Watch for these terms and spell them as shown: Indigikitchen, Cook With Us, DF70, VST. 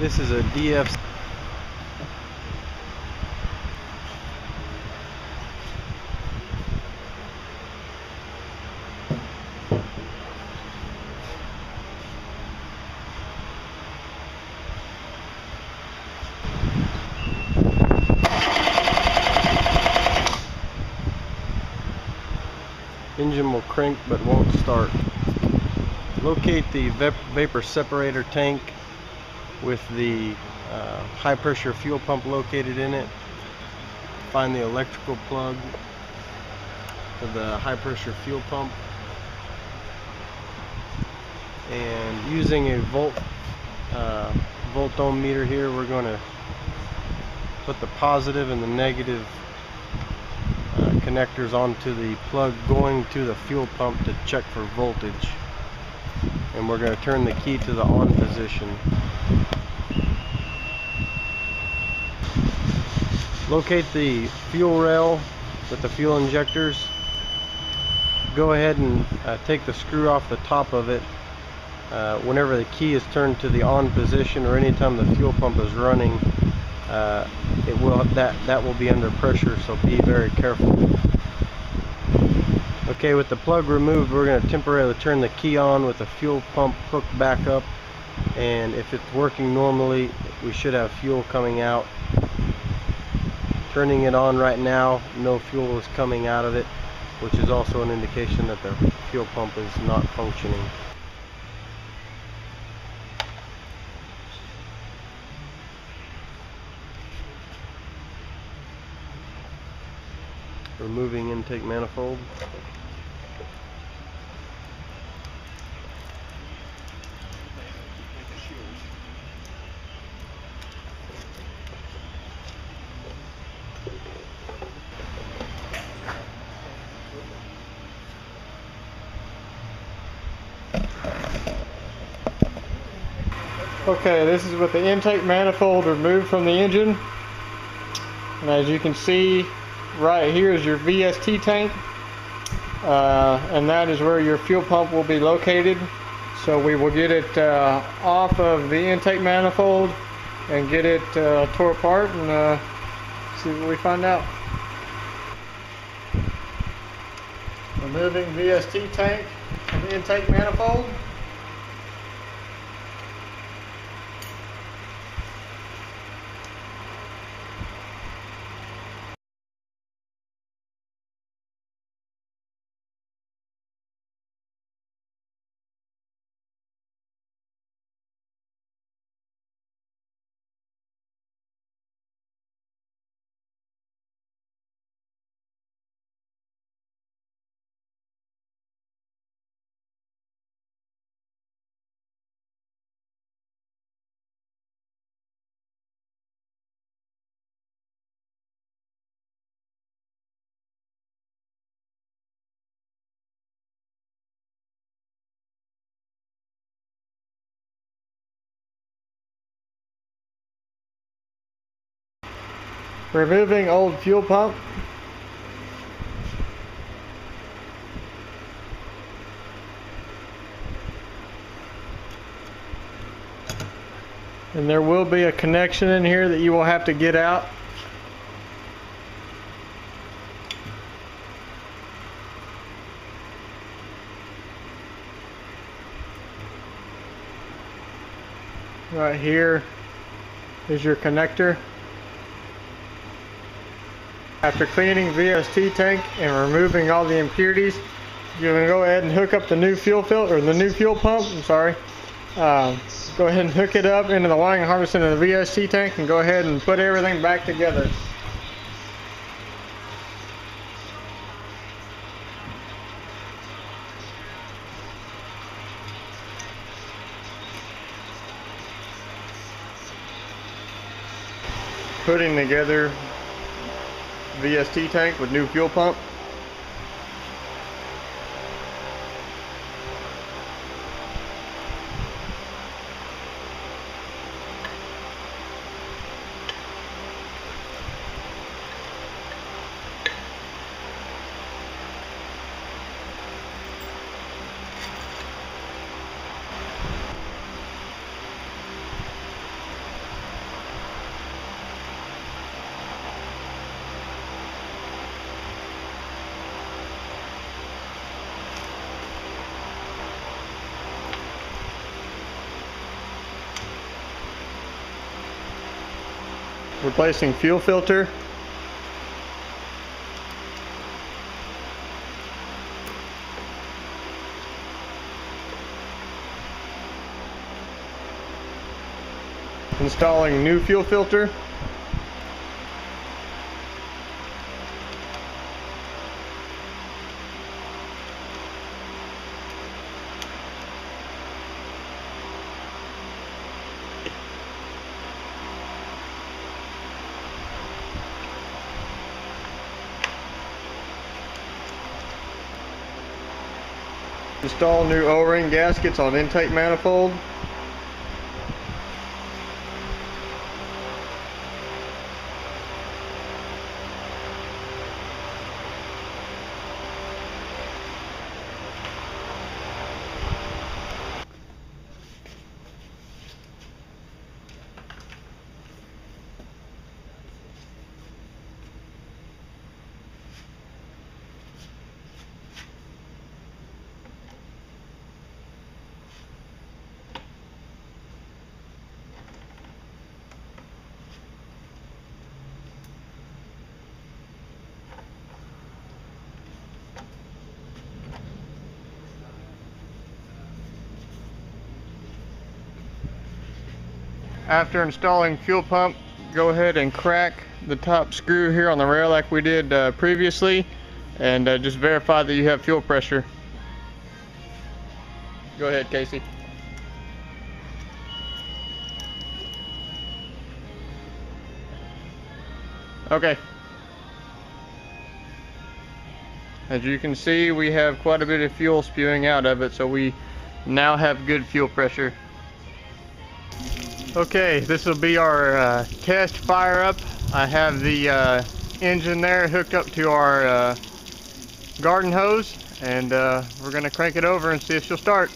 This is a DF70. Engine will crank but won't start. Locate the vapor separator tank with the high pressure fuel pump located in it. Find the electrical plug for the high pressure fuel pump, and using a volt ohm meter here, we're going to put the positive and the negative connectors onto the plug going to the fuel pump to check for voltage, and we're going to turn the key to the on position. Locate the fuel rail with the fuel injectors. Go ahead and take the screw off the top of it whenever the key is turned to the on position, or anytime the fuel pump is running. It will that will be under pressure, so be very careful. Okay, with the plug removed, we're going to temporarily turn the key on with the fuel pump hooked back up, and if it's working normally, we should have fuel coming out. Turning it on right now, no fuel is coming out of it, which is also an indication that the fuel pump is not functioning. Removing intake manifold. Okay, this is with the intake manifold removed from the engine, and as you can see right here is your VST tank, and that is where your fuel pump will be located. So we will get it off of the intake manifold and get it tore apart and see what we find out. Removing VST tank from the intake manifold. Removing old fuel pump. And there will be a connection in here that you will have to get out. Right here is your connector. After cleaning VST tank and removing all the impurities, you're going to go ahead and hook up the new fuel filter, or the new fuel pump, I'm sorry. Go ahead and hook it up into the wiring harness into the VST tank and go ahead and put everything back together. Putting together VST tank with new fuel pump. replacing fuel filter. Installing new fuel filter. Install new O-ring gaskets on intake manifold. After installing fuel pump, go ahead and crack the top screw here on the rail like we did previously, and just verify that you have fuel pressure. Go ahead, Casey. Okay. As you can see, we have quite a bit of fuel spewing out of it, so we now have good fuel pressure. Okay, this will be our test fire up. I have the engine there hooked up to our garden hose, and we're going to crank it over and see if she'll start.